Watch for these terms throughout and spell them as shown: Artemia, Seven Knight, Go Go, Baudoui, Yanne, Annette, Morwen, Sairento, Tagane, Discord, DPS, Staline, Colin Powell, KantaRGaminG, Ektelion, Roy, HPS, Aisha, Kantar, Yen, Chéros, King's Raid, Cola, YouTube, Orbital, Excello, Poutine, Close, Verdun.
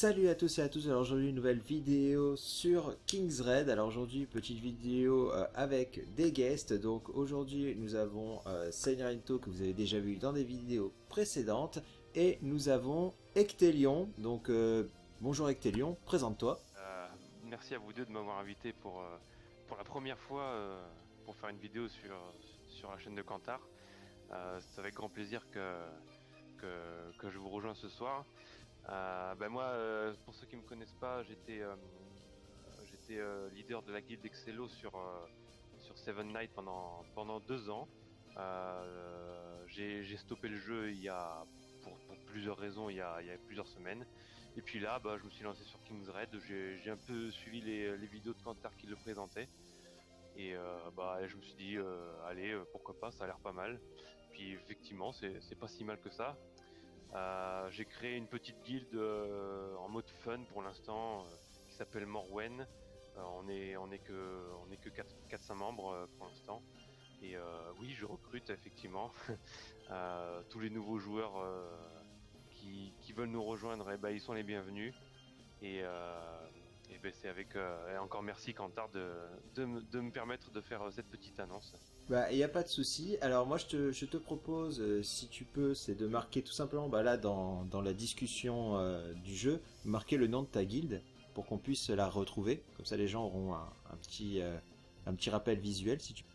Salut à tous et à tous, alors aujourd'hui une nouvelle vidéo sur King's Raid. Alors aujourd'hui petite vidéo avec des guests. Donc aujourd'hui nous avons Sairento que vous avez déjà vu dans des vidéos précédentes. Et nous avons Ektelion, donc bonjour Ektelion, présente-toi. Merci à vous deux de m'avoir invité pour la première fois pour faire une vidéo sur la chaîne de Kantar. C'est avec grand plaisir que je vous rejoins ce soir. Ben moi, pour ceux qui me connaissent pas, j'étais leader de la guilde Excello sur Seven Knight pendant 2 ans. J'ai stoppé le jeu il y a pour plusieurs raisons il y a plusieurs semaines. Et puis là, bah, je me suis lancé sur King's Raid. J'ai un peu suivi les vidéos de Kantar qui le présentaient. Et bah, je me suis dit, allez, pourquoi pas, ça a l'air pas mal. Puis effectivement, c'est pas si mal que ça. J'ai créé une petite guilde en mode fun pour l'instant qui s'appelle Morwen. On est que 4-5 membres pour l'instant. Et oui, je recrute effectivement tous les nouveaux joueurs qui veulent nous rejoindre. Et ben, ils sont les bienvenus. Et ben, c'est avec et encore merci Kantar de me permettre de faire cette petite annonce. Bah, il n'y a pas de souci. Alors moi je te propose, si tu peux, c'est de marquer tout simplement, bah, là dans la discussion du jeu, marquer le nom de ta guilde pour qu'on puisse la retrouver. Comme ça les gens auront un petit rappel visuel si tu peux.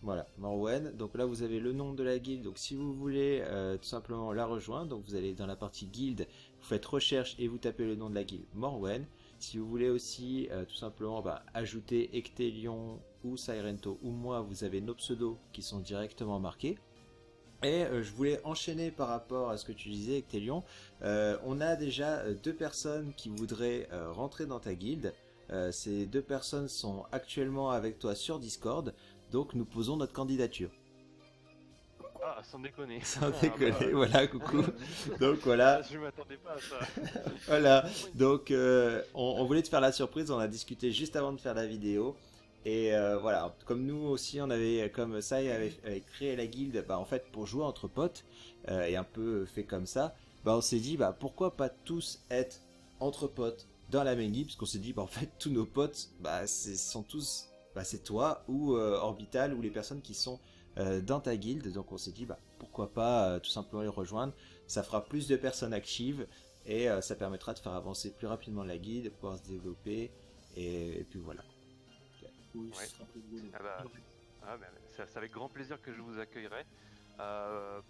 Voilà, Morwen. Donc là vous avez le nom de la guilde. Donc si vous voulez tout simplement la rejoindre, donc vous allez dans la partie guilde, vous faites recherche et vous tapez le nom de la guilde Morwen. Si vous voulez aussi tout simplement, bah, ajouter Ektelion ou Sairento ou moi, vous avez nos pseudos qui sont directement marqués. Et je voulais enchaîner par rapport à ce que tu disais Ektelion. On a déjà 2 personnes qui voudraient rentrer dans ta guilde. Ces 2 personnes sont actuellement avec toi sur Discord, donc nous posons notre candidature. Ah, sans déconner. Sans déconner, bah, voilà, coucou. Donc voilà. Je m'attendais pas à ça. Voilà, donc on voulait te faire la surprise, on a discuté juste avant de faire la vidéo. Et voilà, comme nous aussi, comme Sai avait créé la guilde, bah, en fait, pour jouer entre potes, et un peu fait comme ça, bah, on s'est dit, bah, pourquoi pas tous être entre potes dans la même guilde, parce qu'on s'est dit, bah, en fait, tous nos potes, bah, sont tous, bah, c'est toi ou Orbital ou les personnes qui sont dans ta guilde, donc on s'est dit bah pourquoi pas tout simplement les rejoindre, ça fera plus de personnes actives et ça permettra de faire avancer plus rapidement la guilde, pouvoir se développer et puis voilà. Okay. Oui, ouais. Ah bah, c'est avec grand plaisir que je vous accueillerai.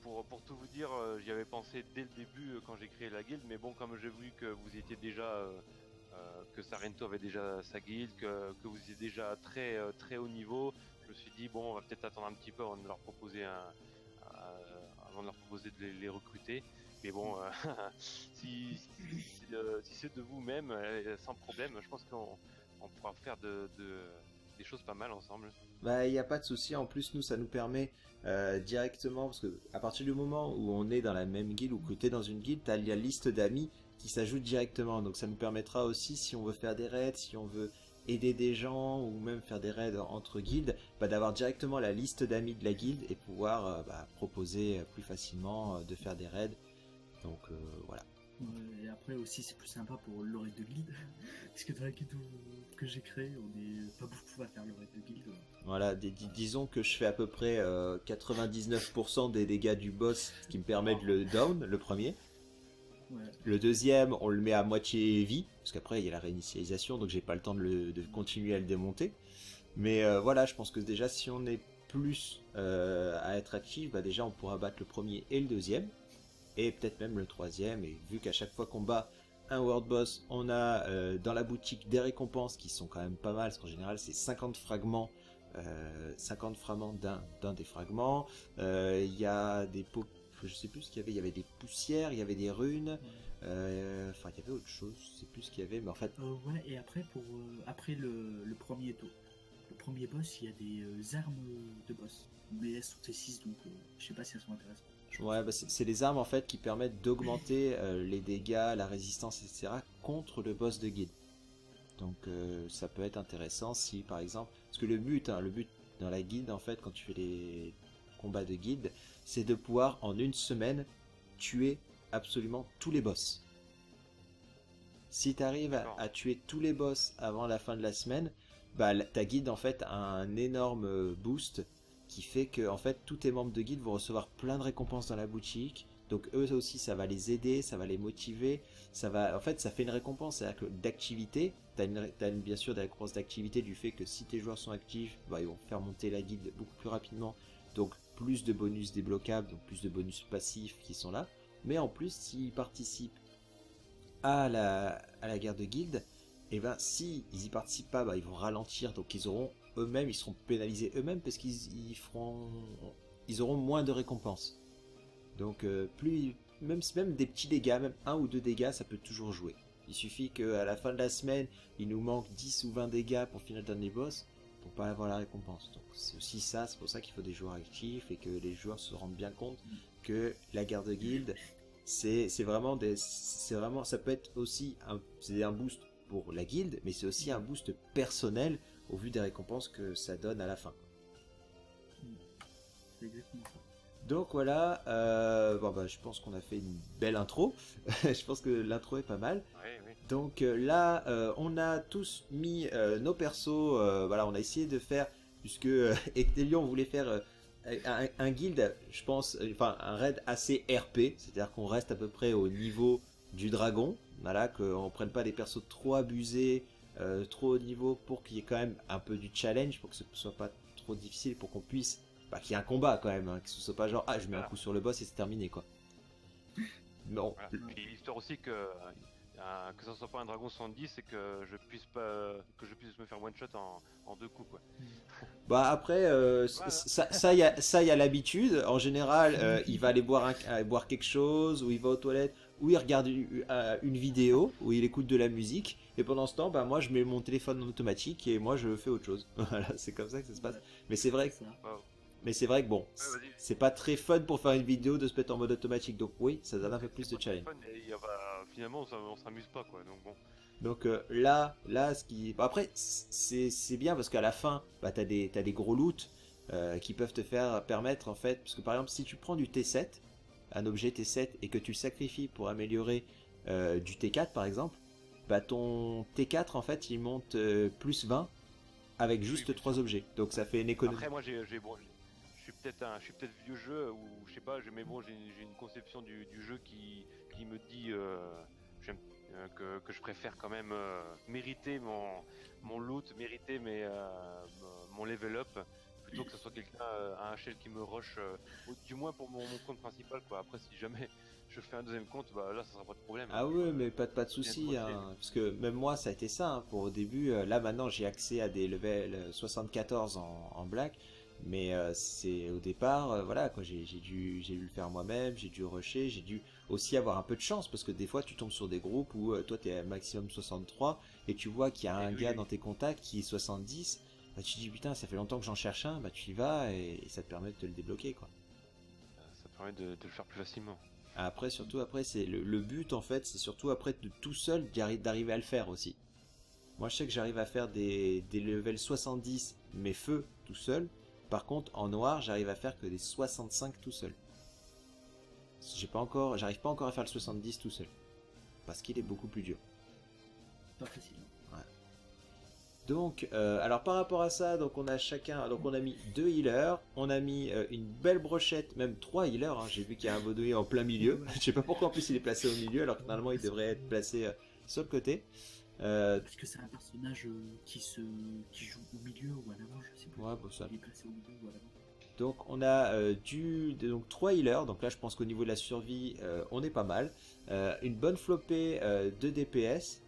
Pour tout vous dire, j'y avais pensé dès le début quand j'ai créé la guilde, mais bon, comme j'ai vu que vous étiez déjà que Sairento avait déjà sa guilde, que vous étiez déjà très haut niveau, je me suis dit bon, on va peut-être attendre un petit peu avant de leur proposer de les recruter. Mais bon, si c'est de vous-même, sans problème, je pense qu'on pourra faire des choses pas mal ensemble. Bah, il n'y a pas de souci. En plus, nous, ça nous permet directement, parce que à partir du moment où on est dans la même guilde ou que tu es dans une guilde, tu as la liste d'amis qui s'ajoute directement. Donc, ça nous permettra aussi, si on veut faire des raids, si on veut aider des gens ou même faire des raids entre guildes, bah, d'avoir directement la liste d'amis de la guilde et pouvoir bah, proposer plus facilement de faire des raids. Donc voilà. Et après aussi c'est plus sympa pour le raid de guilde, parce que dans la guilde que j'ai créée, on n'est pas beaucoup à faire le raid de guilde. Voilà, disons que je fais à peu près 99% des dégâts du boss, ce qui me permet de le down, le premier. Ouais. Le deuxième, on le met à moitié vie, parce qu'après il y a la réinitialisation, donc j'ai pas le temps de continuer à le démonter. Mais voilà, je pense que déjà si on est plus à être actif, bah déjà on pourra battre le premier et le deuxième, et peut-être même le troisième. Et vu qu'à chaque fois qu'on bat un world boss, on a dans la boutique des récompenses qui sont quand même pas mal, parce qu'en général c'est 50 fragments. 50 fragments d'un des fragments. Il y a des pots. Je sais plus ce qu'il y avait, il y avait des poussières, il y avait des runes, enfin il y avait autre chose, je sais plus ce qu'il y avait, mais en fait... ouais, et après, après le premier tour, le premier boss, il y a des armes de boss, mais elles sont T6, donc je sais pas si elles sont intéressantes. Ouais, bah, c'est les armes en fait qui permettent d'augmenter les dégâts, la résistance, etc. contre le boss de guide. Donc ça peut être intéressant si par exemple, parce que le but dans la guide en fait, quand tu fais les combats de guide, c'est de pouvoir en une semaine tuer absolument tous les boss. Si tu arrives à tuer tous les boss avant la fin de la semaine, bah, ta guilde en fait a un énorme boost qui fait que en fait tous tes membres de guilde vont recevoir plein de récompenses dans la boutique. Donc eux aussi, ça va les aider, ça va les motiver, ça va, en fait, ça fait une récompense, c'est-à-dire que d'activité, t'as bien sûr des récompenses d'activité du fait que si tes joueurs sont actifs, bah, ils vont faire monter la guilde beaucoup plus rapidement, donc plus de bonus débloquables, donc plus de bonus passifs qui sont là, mais en plus, s'ils participent à la guerre de guilde, et ben, si ils y participent pas, bah, ils vont ralentir, donc ils auront eux-mêmes, ils seront pénalisés eux-mêmes parce qu'ils auront moins de récompenses. Donc plus même des petits dégâts, même 1 ou 2 dégâts, ça peut toujours jouer. Il suffit qu'à la fin de la semaine, il nous manque 10 ou 20 dégâts pour finir le dernier boss, pour pas avoir la récompense. Donc c'est aussi ça, c'est pour ça qu'il faut des joueurs actifs et que les joueurs se rendent bien compte que la guerre de guilde, c'est vraiment, ça peut être aussi un boost pour la guilde, mais c'est aussi un boost personnel au vu des récompenses que ça donne à la fin. C'est exactement ça. Donc voilà, bon bah, je pense qu'on a fait une belle intro, je pense que l'intro est pas mal. Oui, oui. Donc là, on a tous mis nos persos, voilà, on a essayé de faire, puisque Ektelion voulait faire un guild, je pense, enfin un raid assez RP, c'est-à-dire qu'on reste à peu près au niveau du dragon, voilà, qu'on prenne pas des persos trop abusés, trop haut niveau, pour qu'il y ait quand même un peu du challenge, pour que ce soit pas trop difficile, pour qu'on puisse... Bah, qu'il y ait un combat quand même, hein, que ce soit pas genre ah je mets un coup sur le boss et c'est terminé quoi. Non. Voilà. Puis l'histoire aussi que ça soit pas un dragon 70 et que je puisse me faire one shot en deux coups quoi. Bah après voilà. ça y a l'habitude. En général il va aller boire quelque chose ou il va aux toilettes ou il regarde une vidéo ou il écoute de la musique et pendant ce temps bah moi je mets mon téléphone en automatique et moi je fais autre chose. Voilà, c'est comme ça que ça se passe. Mais c'est vrai que bon, c'est pas très fun pour faire une vidéo de se mettre en mode automatique, donc oui, ça donne un peu plus de challenge. Et, bah, finalement, on s'amuse pas, quoi, donc bon. Donc là, ce qui... Bah, après, c'est bien, parce qu'à la fin, bah, t'as des gros loots qui peuvent te faire permettre, en fait... Parce que par exemple, si tu prends du T7, un objet T7, et que tu le sacrifies pour améliorer du T4, par exemple, bah ton T4, en fait, il monte plus 20 avec juste 3 objets. Donc ça fait une économie. Après, moi, je suis peut-être vieux jeu, ou je sais pas, mais bon, j'ai une conception du jeu qui me dit que je préfère quand même mériter mon loot, mériter mon level up, plutôt que ce soit quelqu'un, un HL qui me rush, du moins pour mon compte principal, quoi. Après, si jamais je fais un deuxième compte, bah là, ça sera pas de problème. Ah oui, mais pas de soucis, hein, parce que même moi, ça a été ça, hein, pour au début. Là, maintenant, j'ai accès à des level 74 en black. Mais c'est au départ, voilà, quoi, j'ai dû le faire moi-même, j'ai dû rusher, j'ai dû aussi avoir un peu de chance, parce que des fois tu tombes sur des groupes où toi t'es à maximum 63, et tu vois qu'il y a un gars dans tes contacts qui est 70, bah tu te dis putain ça fait longtemps que j'en cherche un, bah tu y vas, et ça te permet de te le débloquer quoi. Ça permet de le faire plus facilement. Après, surtout après, c'est le but en fait, c'est surtout après de tout seul d'arriver à le faire aussi. Moi je sais que j'arrive à faire des levels 70, mais feu, tout seul. Par contre, en noir, j'arrive à faire que des 65 tout seul. J'arrive pas encore à faire le 70 tout seul. Parce qu'il est beaucoup plus dur. Pas facile. Ouais. Donc, alors par rapport à ça, donc on a chacun... Donc on a mis 2 healers, on a mis une belle brochette, même 3 healers. Hein, j'ai vu qu'il y a un Baudoui en plein milieu. Je sais pas pourquoi en plus il est placé au milieu, alors que normalement il devrait être placé sur le côté. Parce que c'est un personnage qui joue au milieu ou à l'avant, je sais pas. Ouais, bon, ça. Il est placé au milieu ou à l'avant. Donc on a donc 3 healers, donc là je pense qu'au niveau de la survie on est pas mal. Une bonne flopée de DPS.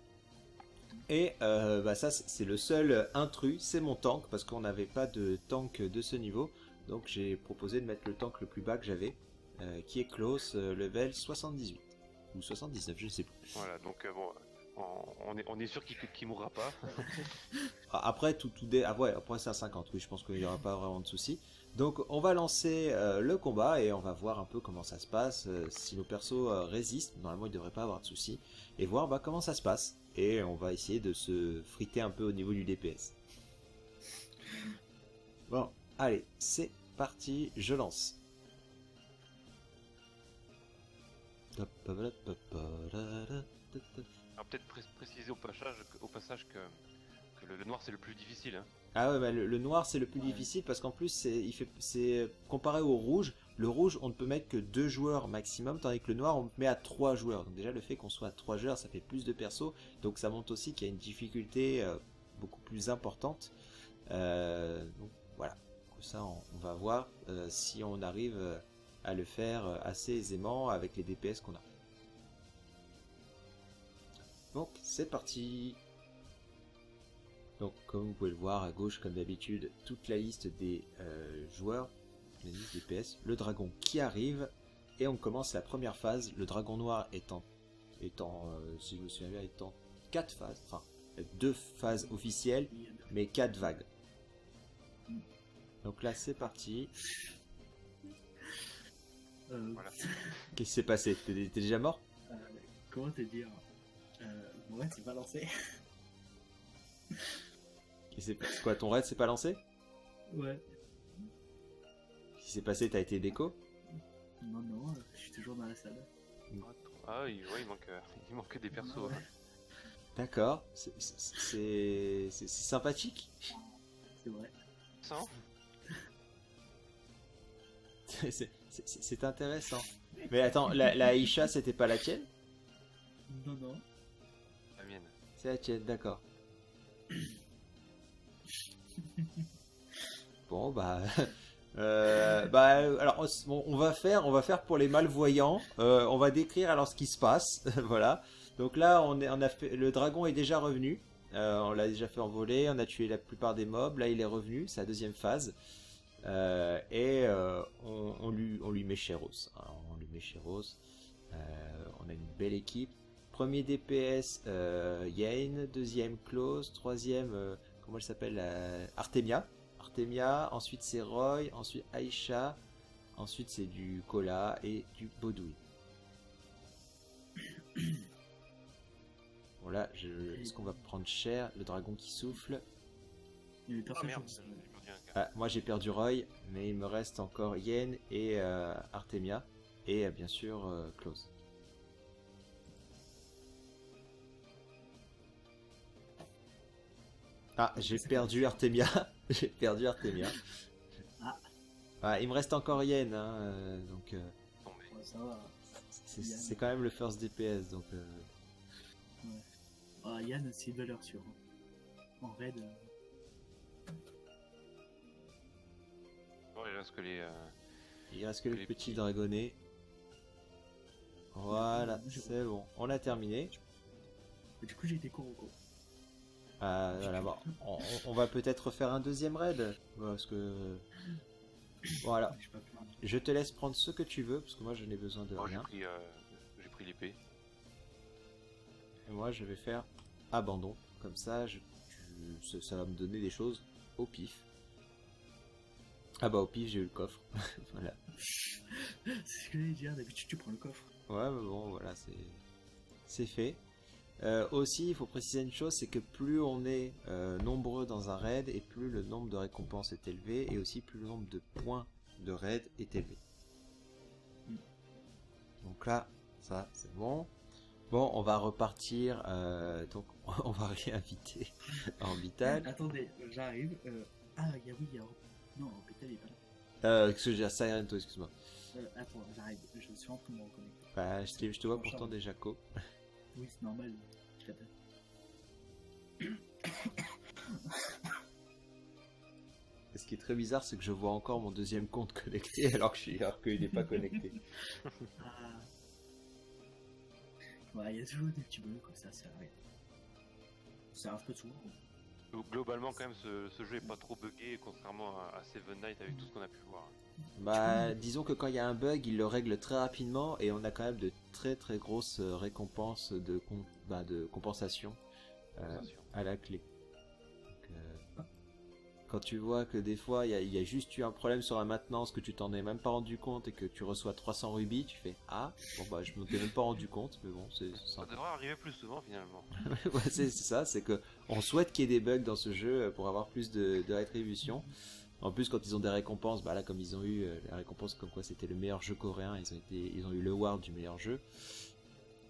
Et bah, ça c'est le seul intrus, c'est mon tank, parce qu'on n'avait pas de tank de ce niveau. Donc j'ai proposé de mettre le tank le plus bas que j'avais, qui est Close, level 78. Ou 79, je ne sais plus. Voilà, donc bon... On est sûr qu'il mourra pas. Après, ah ouais, après c'est à 50, oui, je pense qu'il n'y aura pas vraiment de soucis. Donc on va lancer le combat et on va voir un peu comment ça se passe, si nos persos résistent, normalement ils ne devraient pas avoir de soucis, et voir bah, comment ça se passe. Et on va essayer de se friter un peu au niveau du DPS. Bon, allez, c'est parti, je lance. Alors peut-être préciser au passage que le noir c'est le plus difficile. Hein. Ah ouais, bah le noir c'est le plus difficile parce qu'en plus c'est comparé au rouge. Le rouge on ne peut mettre que 2 joueurs maximum, tandis que le noir on met à 3 joueurs. Donc déjà le fait qu'on soit à 3 joueurs ça fait plus de persos, donc ça montre aussi qu'il y a une difficulté beaucoup plus importante. Donc voilà, donc ça on va voir si on arrive à le faire assez aisément avec les DPS qu'on a. Donc c'est parti. Donc comme vous pouvez le voir à gauche comme d'habitude, toute la liste des joueurs, la liste des DPS, le dragon qui arrive, et on commence la première phase, le dragon noir étant si je me souviens bien, étant 4 phases, enfin 2 phases officielles, mais 4 vagues. Donc là c'est parti. Voilà. Qu'est-ce qui s'est passé? T'es déjà mort? Comment te dire? Mon raid s'est pas lancé. C'est quoi, ton raid s'est pas lancé? Ouais. Qu'est-ce qui s'est passé? T'as été déco? Non, non, je suis toujours dans la salle. Ah oui, ouais, il manque des persos. Ouais. D'accord, c'est sympathique. C'est vrai. C'est intéressant. Mais attends, la Aisha c'était pas la tienne? Non, non. La mienne. C'est la tienne, d'accord. Bon bah, alors on va faire pour les malvoyants. On va décrire alors ce qui se passe. Voilà. Donc là le dragon est déjà revenu. On l'a déjà fait envoler. On a tué la plupart des mobs. Là il est revenu. C'est la deuxième phase. On lui met Chéros. Alors, on lui met Chéros. On a une belle équipe. Premier DPS Yen, deuxième Close, troisième comment elle s'appelle, Artemia, ensuite c'est Roy, ensuite Aisha, ensuite c'est du Cola et du Baudoui. Bon là, est-ce qu'on va prendre cher, le dragon qui souffle. Il est merde. Ah, moi j'ai perdu Roy, mais il me reste encore Yen et Artemia et bien sûr Close. Ah, j'ai perdu Artemia. J'ai perdu Artemia. Ah. Ah, il me reste encore Yen, hein, donc. C'est quand même le first DPS, donc. Ouais. Ah, Yanne, c'est une valeur sûre. En raid. Bon, il reste que les. Il reste que les petits dragonnets. Voilà, c'est bon. On a terminé. Du coup, j'ai été court au cours. Voilà, bon, on va peut-être faire un deuxième raid parce que voilà. Je te laisse prendre ce que tu veux parce que moi je n'ai besoin de rien. J'ai pris l'épée. Et moi je vais faire abandon. Comme ça, ça va me donner des choses au pif. Ah bah au pif j'ai eu le coffre. Voilà. C'est ce que j'allais dire. D'habitude tu prends le coffre. Ouais, mais bon voilà, c'est fait. Aussi, il faut préciser une chose, c'est que plus on est nombreux dans un raid, et plus le nombre de récompenses est élevé, et aussi plus le nombre de points de raid est élevé. Donc là, ça, c'est bon. Bon, on va repartir, donc on va réinviter Orbital. Attendez, j'arrive. Ah, oui, il y a... Non, Orbital n'est pas là. Sairento, excuse-moi. Attends, j'arrive, je suis en train de me reconnecter. Bah, je te vois pourtant déjà, Co. Oui, c'est normal, je t'appelle. Ce qui est très bizarre, c'est que je vois encore mon deuxième compte connecté alors qu'il n'est pas connecté. Ah. Ouais, il y a toujours des petits bugs comme ça, c'est vrai. Ça arrive peu souvent. Globalement, quand même, ce jeu n'est pas trop buggé, contrairement à Seven Knight avec tout ce qu'on a pu voir. Bah, disons que quand il y a un bug, il le règle très rapidement et on a quand même de très grosses récompenses de compensation à la clé. Donc, quand tu vois que des fois, il y a juste eu un problème sur la maintenance, que tu t'en es même pas rendu compte et que tu reçois 300 rubis, tu fais « Ah, bon bah je m'en étais même pas rendu compte, mais bon, c'est ça. » Ça devrait arriver plus souvent finalement. Ouais, c'est ça, c'est que on souhaite qu'il y ait des bugs dans ce jeu pour avoir plus de rétribution. En plus, quand ils ont des récompenses, bah là, comme ils ont eu la récompense comme quoi c'était le meilleur jeu coréen, ils ont eu le award du meilleur jeu,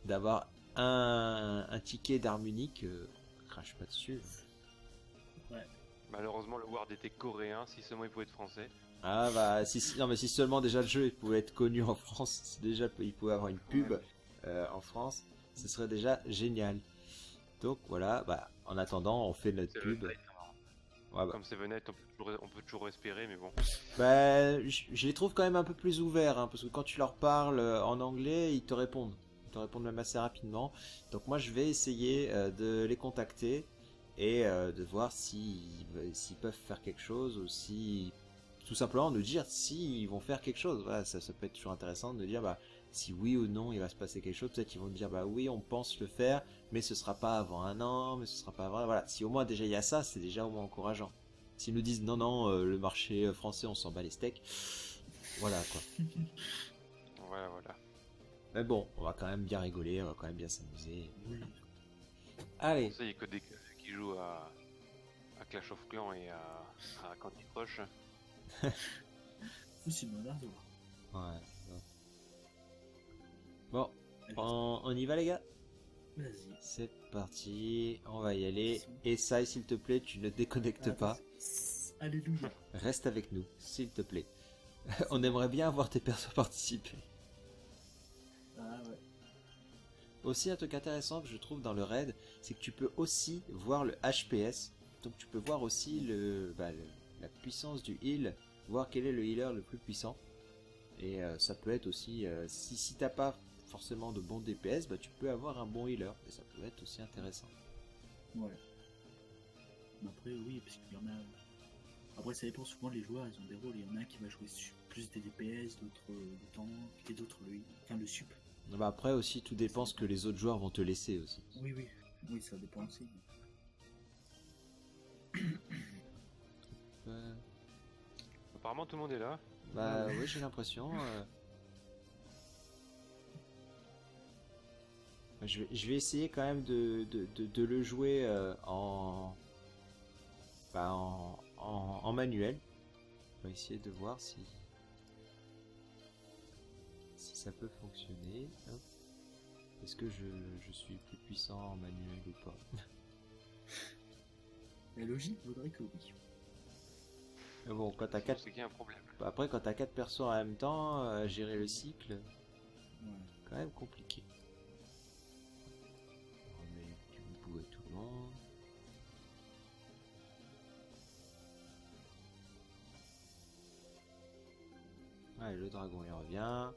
d'avoir un ticket d'arme unique, crache pas dessus. Ouais. Malheureusement, le Ward était coréen, si seulement il pouvait être français. Ah bah, si seulement déjà le jeu il pouvait être connu en France, si déjà il pouvait avoir une pub en France, ce serait déjà génial. Donc voilà, bah, en attendant, on fait notre pub. Ouais, bah. Comme Seven Knight, on peut toujours espérer, mais bon. Bah, je les trouve quand même un peu plus ouverts, hein, parce que quand tu leur parles en anglais, ils te répondent. Ils te répondent même assez rapidement. Donc moi, je vais essayer de les contacter et de voir s'ils peuvent faire quelque chose ou si... Tout simplement de dire s'ils vont faire quelque chose. Voilà, ça peut être toujours intéressant de dire bah, si oui ou non il va se passer quelque chose. Peut-être qu'ils vont dire bah oui, on pense le faire, mais ce sera pas avant un an, mais ce sera pas avant... Voilà, si au moins déjà il y a ça, c'est déjà au moins encourageant. S'ils nous disent non, non, le marché français, on s'en bat les steaks. Voilà, quoi. Voilà, voilà. Mais bon, on va quand même bien rigoler, on va quand même bien s'amuser. Oui. Allez. Ça, il n'y a que des qui jouent à Clash of Clans et à Candy Crush. C'est bon, ouais, bon, on y va les gars. Vas-y. C'est parti, on va y aller. Et ça, s'il te plaît, tu ne déconnectes pas. Alléluia. Reste avec nous, s'il te plaît. On aimerait bien avoir tes persos participer. Ah ouais. Aussi un truc intéressant que je trouve dans le raid, c'est que tu peux aussi voir le HPS. Donc tu peux voir aussi la puissance du heal, voir quel est le healer le plus puissant. Et ça peut être aussi, si t'as pas forcément de bon DPS, bah tu peux avoir un bon healer, et ça peut être aussi intéressant. Ouais. Mais après oui, parce qu'il y en a... Après ça dépend, souvent les joueurs, ils ont des rôles, il y en a qui va jouer plus des DPS, d'autres le tank, et d'autres le heal, enfin le sup. Bah après aussi, tout dépend ce que les autres joueurs vont te laisser aussi. Oui, oui, oui, ça dépend aussi. Apparemment tout le monde est là. Bah oui, j'ai l'impression. Je vais essayer quand même de le jouer en manuel. On va essayer de voir si ça peut fonctionner. Est-ce que je suis plus puissant en manuel ou pas? La logique voudrait que oui. Bon, quand t'as 4... Après, quand t'as 4 persos en même temps, gérer le cycle, ouais. Quand même compliqué. On met du bout à tout le monde. Allez, le dragon il revient.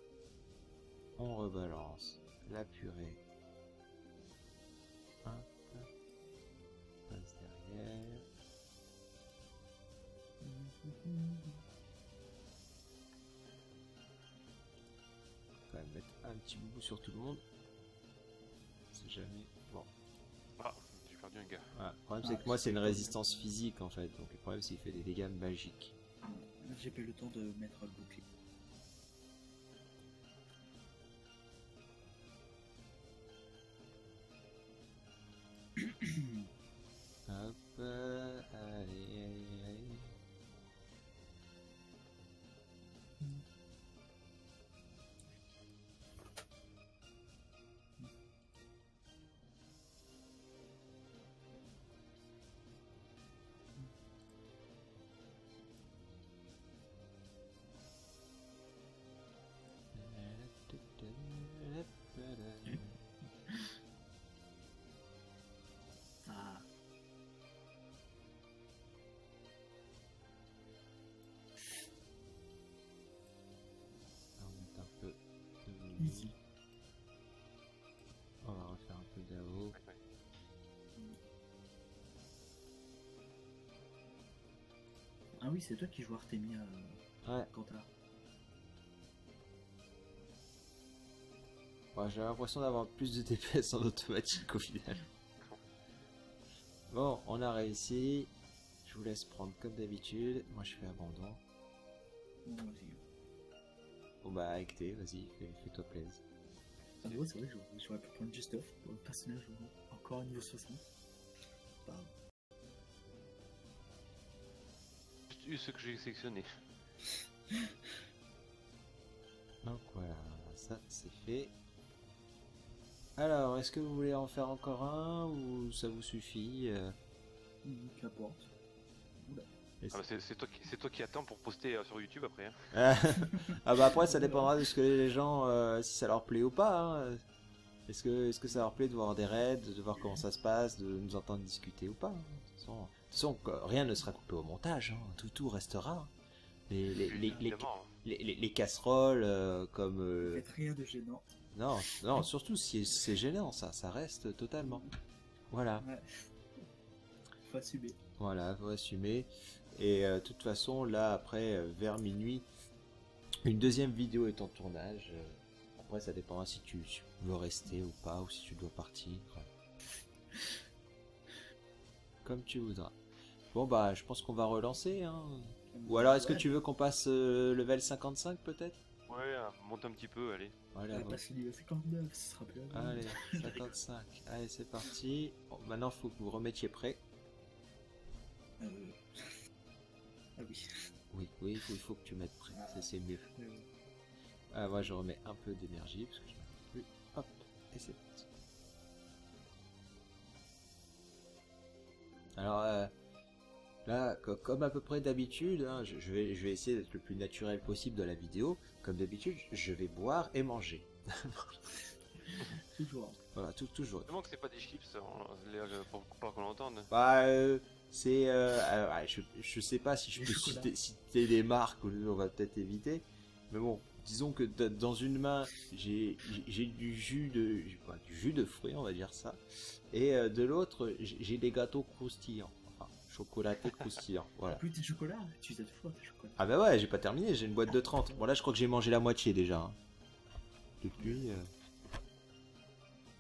On rebalance la purée. Hop. On passe derrière. Quand même mettre un petit bout sur tout le monde. C'est jamais bon. Ah, j'ai perdu un gars. Voilà. Le problème, c'est que moi, c'est une résistance physique en fait. Donc, le problème, c'est qu'il fait des dégâts magiques. J'ai pas eu le temps de mettre le bouclier. Hop, allez, allez, allez. On va refaire un peu d'AO. Ah oui, c'est toi qui joues Artemia, ouais. Kanta. Ouais, j'ai l'impression d'avoir plus de DPS en automatique au final. Bon, on a réussi. Je vous laisse prendre comme d'habitude. Moi je fais abandon. Vas-y. Bon bah Ekté, vas-y, fais-toi plaisir. Ah ouais, c'est vrai, j'aurais pu prendre juste off pour le personnage encore au niveau 60. Pardon. C'est ce que j'ai sélectionné. Donc voilà, ça c'est fait. Alors, est-ce que vous voulez en faire encore un ou ça vous suffit? Qu'importe. C'est toi qui attends pour poster sur YouTube après. Hein. Ah bah après ça dépendra de ce que les gens, si ça leur plaît ou pas. Hein. Est-ce que ça leur plaît de voir des raids, de voir comment ça se passe, de nous entendre discuter ou pas. De toute façon, rien ne sera coupé au montage, hein. tout restera. Les casseroles comme... Faites rien de gênant. Non, non, surtout si c'est gênant, ça reste totalement. Voilà. Ouais. Faut assumer. Voilà, faut assumer. Et de toute façon, là, après, vers minuit, une deuxième vidéo est en tournage. Après, ça dépendra si tu veux rester ou pas, ou si tu dois partir. Comme tu voudras. Bon, bah, je pense qu'on va relancer, hein. Ou alors, est-ce que tu veux qu'on passe level 55, peut-être? Ouais, monte un petit peu, allez. Voilà, on va passer level 59, ce sera plus... Allez, 55. Allez, c'est parti. Bon, maintenant, faut que vous remettiez prêt. Ah oui. Oui, il faut que tu mettes prêt, ça c'est mieux. Ah, moi je remets un peu d'énergie parce que je n'en ai plus. Hop, et c'est parti. Alors là, comme à peu près d'habitude, hein, je vais essayer d'être le plus naturel possible dans la vidéo. Comme d'habitude, je vais boire et manger. Toujours. Voilà, toujours. Comment que c'est pas des chips pour qu'on l'entende. Bah c'est je sais pas si je peux citer des marques, on va peut-être éviter, mais bon, disons que dans une main j'ai du jus de fruits, on va dire ça, et de l'autre j'ai des gâteaux croustillants, enfin chocolatés croustillants, voilà. En plus tes chocolats, tu les as deux fois tes chocolats. Ah bah ouais, j'ai pas terminé, j'ai une boîte de 30. Bon là je crois que j'ai mangé la moitié déjà. Hein. Depuis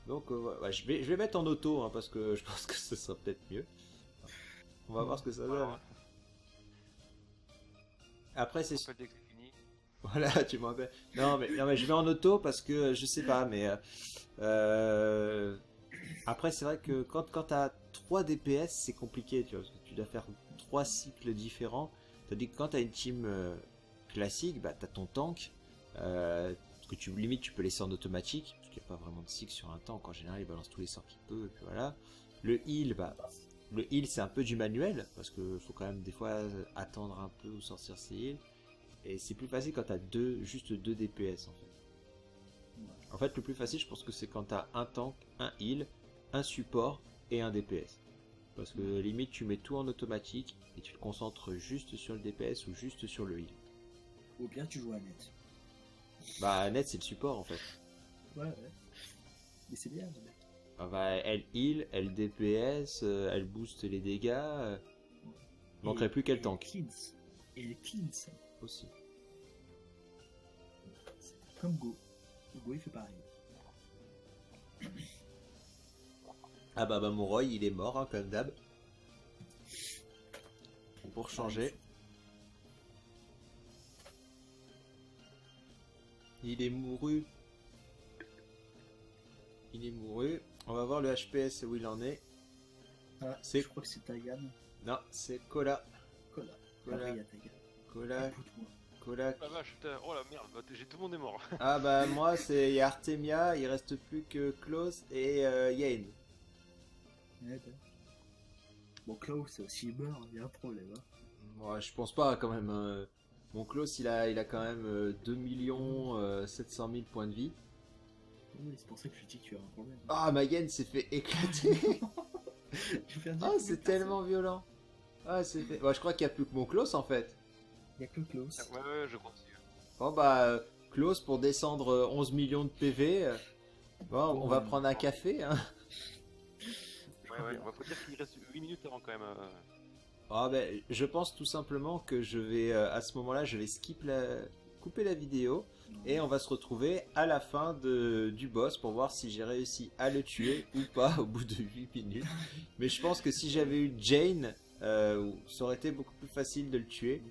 donc ouais, je vais mettre en auto, hein, parce que je pense que ce sera peut-être mieux. On va voir ce que ça donne. Après c'est... Voilà, tu me rappelles. Non mais je vais en auto parce que je sais pas, mais... Après c'est vrai que quand t'as 3 DPS c'est compliqué, tu vois, parce que tu dois faire 3 cycles différents. Tandis que quand t'as une team classique, bah t'as ton tank, que limite tu peux laisser en automatique, parce qu'il n'y a pas vraiment de cycle sur un tank, en général il balance tous les sorts qu'il peut, et puis voilà. Le heal, bah... Le heal c'est un peu du manuel, parce que faut quand même des fois attendre un peu ou sortir ses heals. Et c'est plus facile quand t'as juste deux DPS en fait. Ouais. En fait le plus facile je pense que c'est quand t'as un tank, un heal, un support et un DPS. Parce que limite tu mets tout en automatique et tu te concentres juste sur le DPS ou juste sur le heal. Ou bien tu joues Annette. Bah Annette c'est le support en fait. Ouais. Mais c'est bien Annette. Bah, elle heal, elle DPS, elle booste les dégâts. Il manquerait plus qu'elle tank. Et elle cleanse. Aussi. Comme Go. Go il fait pareil. Ah bah mon Roy il est mort, hein, comme d'hab. Pour changer. Il est mouru. Il est mouru. On va voir le HPS où il en est. Ah, je crois que c'est Tagane. Non, c'est Cola. Cola. Ah vache, putain, oh la merde, tout le monde est mort. Ah bah moi, il y a Artemia, il reste plus que Close et Yen. Ouais, bon, Close, s'il meurt, il y a un problème. Hein. Moi, je pense pas quand même. Bon, Close, il a quand même 2 700 000 points de vie. Oui, c'est pour ça que je dis que tu as un problème. Ah, ma Yanne s'est fait éclater. Ah, c'est tellement violent. Ah, c'est fait... Bah, je crois qu'il n'y a plus que mon Close, en fait. Il n'y a que Close. Ah, ouais, je continue. Bon, bah, Close, pour descendre 11 millions de PV, bon, on va prendre un café, hein. Ouais, on va pas dire qu'il reste 8 minutes avant, quand même. Ah, bah, je pense tout simplement que je vais, à ce moment-là, je vais couper la vidéo et on va se retrouver à la fin du boss pour voir si j'ai réussi à le tuer ou pas au bout de 8 minutes. Mais je pense que si j'avais eu Jane, ça aurait été beaucoup plus facile de le tuer.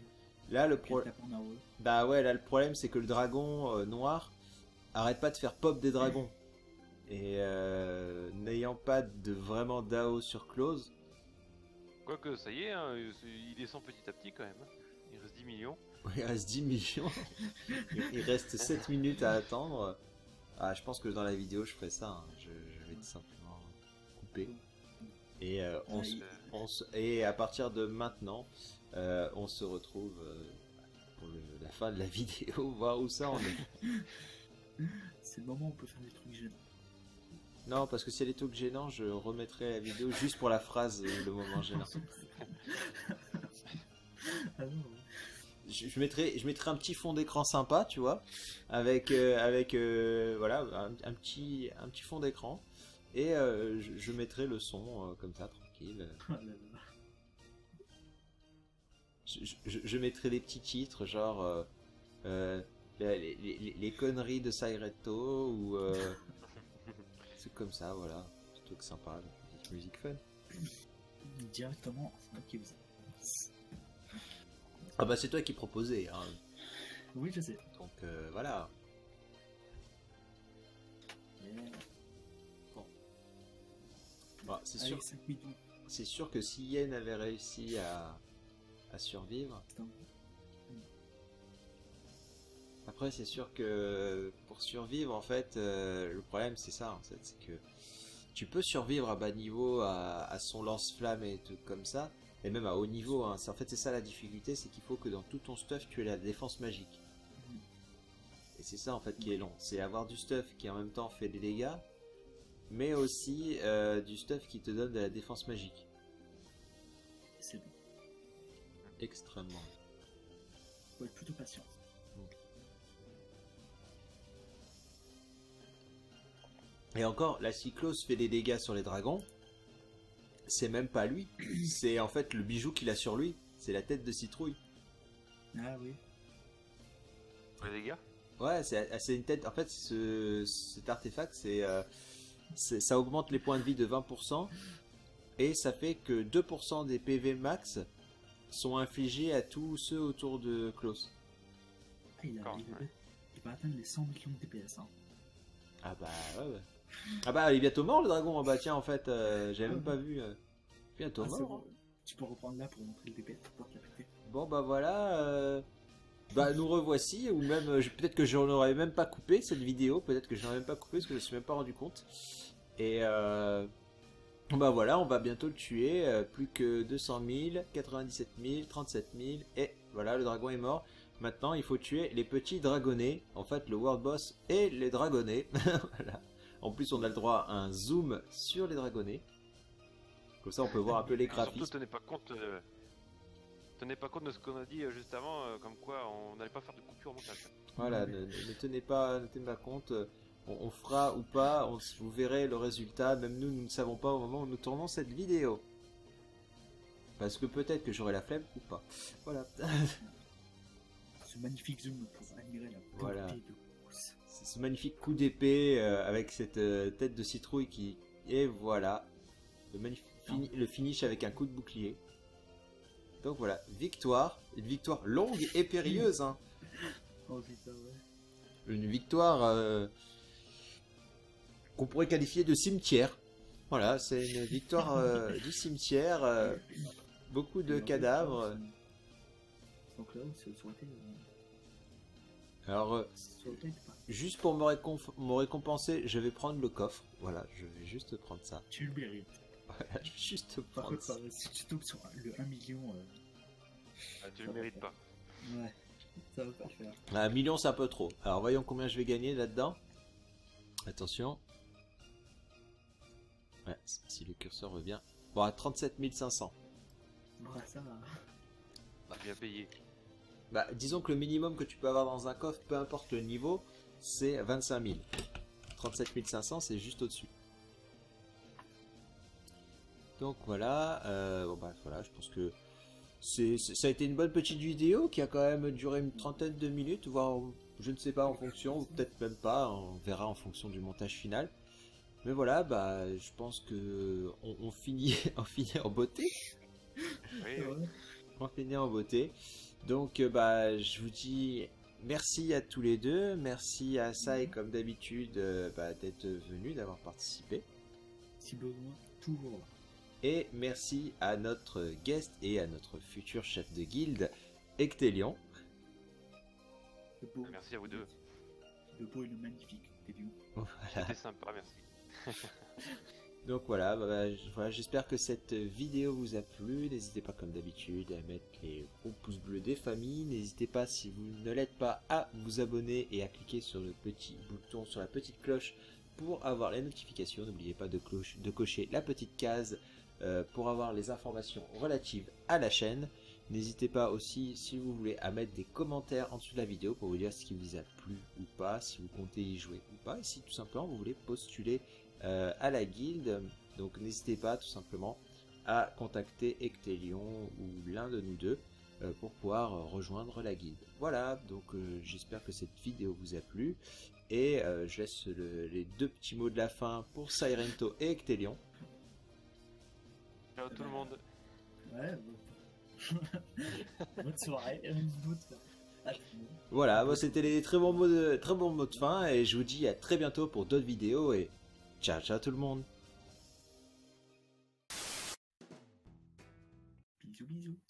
Là, le problème... Bah ouais, là, le problème, c'est que le dragon noir arrête pas de faire pop des dragons. Et n'ayant pas de vraiment d'AO sur Close... Quoique, ça y est, hein, il descend petit à petit quand même. Il reste 10 millions. Il reste 10 millions. Il reste 7 minutes à attendre. Ah, je pense que dans la vidéo, je ferai ça. Hein. simplement couper. Et, et à partir de maintenant, on se retrouve pour la fin de la vidéo, voir où ça en est. C'est le moment où on peut faire des trucs gênants. Non, parce que si elle est tout gênant, je remettrai la vidéo juste pour la phrase, le moment gênant. Ah non. Je mettrai un petit fond d'écran sympa, tu vois, avec voilà un petit fond d'écran, et je mettrai le son comme ça tranquille. Oh là là. Je mettrai des petits titres genre les conneries de Sairento ou c'est comme ça, voilà, c'est un truc sympa, une petite musique fun. Directement, ok. Ah bah c'est toi qui proposais, hein. Oui, je sais. Donc voilà. Yeah. Bon. Bah, c'est sûr que si Yen avait réussi à survivre... Après c'est sûr que pour survivre en fait, le problème c'est ça en fait, c'est que tu peux survivre à bas niveau, à son lance-flamme et tout comme ça, et même à haut niveau, hein. En fait c'est ça la difficulté, c'est qu'il faut que dans tout ton stuff tu aies la défense magique. Et c'est ça en fait qui est long, c'est avoir du stuff qui en même temps fait des dégâts, mais aussi du stuff qui te donne de la défense magique. C'est bon. Extrêmement. Faut être plutôt patient. Et encore, la cyclose fait des dégâts sur les dragons. C'est même pas lui, c'est en fait le bijou qu'il a sur lui, c'est la tête de citrouille. Ah oui. Les dégâts? Ouais, c'est une tête, en fait cet artefact, ça augmente les points de vie de 20%, et ça fait que 2% des PV max sont infligés à tous ceux autour de Close. Ah, il va atteindre les 100 millions de DPS, hein. Ah bah ouais, ouais. Ah bah il est bientôt mort le dragon, bah tiens en fait j'avais même pas vu. Bientôt mort. Hein. Tu peux reprendre là pour montrer le DPS pour te la péter. Bon bah voilà, bah nous revoici, ou même peut-être que j'en aurais même pas coupé cette vidéo, peut-être que j'en aurais même pas coupé parce que je me suis même pas rendu compte. Et bah voilà, on va bientôt le tuer, plus que 200 000, 97 000, 37 000, et voilà le dragon est mort. Maintenant, il faut tuer les petits dragonnets, en fait le world boss et les dragonnets, voilà. En plus, on a le droit à un zoom sur les dragonnets, comme ça on peut voir un peu les graphismes. Surtout, tenez pas compte de ce qu'on a dit juste avant, comme quoi on n'allait pas faire de coupure au montage. Voilà, ne tenez pas compte, on fera ou pas, vous verrez le résultat, même nous ne savons pas au moment où nous tournons cette vidéo. Parce que peut-être que j'aurai la flemme ou pas, voilà. Ce magnifique zoom pour admirer la beauté de Close. C'est ce magnifique coup d'épée avec cette tête de citrouille qui... Et voilà, le finish avec un coup de bouclier. Donc voilà, victoire, une victoire longue et périlleuse. Hein. Oh putain, ouais. Une victoire qu'on pourrait qualifier de cimetière. Voilà, c'est une victoire du cimetière, beaucoup de cadavres. Donc là, c'est le souhaité. Alors, juste pour me récompenser, je vais prendre le coffre. Voilà, je vais juste prendre ça. Tu le mérites. Voilà, je vais juste prendre ça. Par contre, si tu tombes sur le 1 million... Ah, tu le mérites pas. Ouais, ça va pas faire. 1 million, c'est un peu trop. Alors, voyons combien je vais gagner là-dedans. Attention. Ouais, si le curseur veut bien. Bon, à 37 500. Ouais, ça va. Bah, bien payé. Bah, disons que le minimum que tu peux avoir dans un coffre, peu importe le niveau, c'est 25 000. 37 500, c'est juste au-dessus. Donc voilà, bon bah voilà, je pense que ça a été une bonne petite vidéo qui a quand même duré une trentaine de minutes, voire je ne sais pas en fonction, ou peut-être même pas, on verra en fonction du montage final. Mais voilà, bah je pense que on finit en beauté. Oui. En beauté. Donc bah je vous dis merci à tous les deux, merci à Sai comme d'habitude d'être venu, d'avoir participé. Si besoin, toujours. Et merci à notre guest et à notre futur chef de guilde, Ektelion. Merci à vous deux. Le beau et le magnifique, Ektelion. Voilà. C'était sympa, merci. Donc voilà, voilà, j'espère que cette vidéo vous a plu. N'hésitez pas comme d'habitude à mettre les gros pouces bleus des familles. N'hésitez pas, si vous ne l'êtes pas, à vous abonner et à cliquer sur le petit bouton, sur la petite cloche pour avoir les notifications. N'oubliez pas de cocher la petite case pour avoir les informations relatives à la chaîne. N'hésitez pas aussi, si vous voulez, à mettre des commentaires en dessous de la vidéo pour vous dire ce qui vous a plu ou pas, si vous comptez y jouer ou pas, et si tout simplement vous voulez postuler à la guilde. Donc n'hésitez pas tout simplement à contacter Ektelion ou l'un de nous deux pour pouvoir rejoindre la guilde. Voilà, donc j'espère que cette vidéo vous a plu, et je laisse les deux petits mots de la fin pour Sairento et Ektelion. Ciao tout le monde. Ouais, bon. Bonne soirée. Voilà, bon, c'était les très bons mots de fin, et je vous dis à très bientôt pour d'autres vidéos, et ciao ciao tout le monde. Bisous bisous.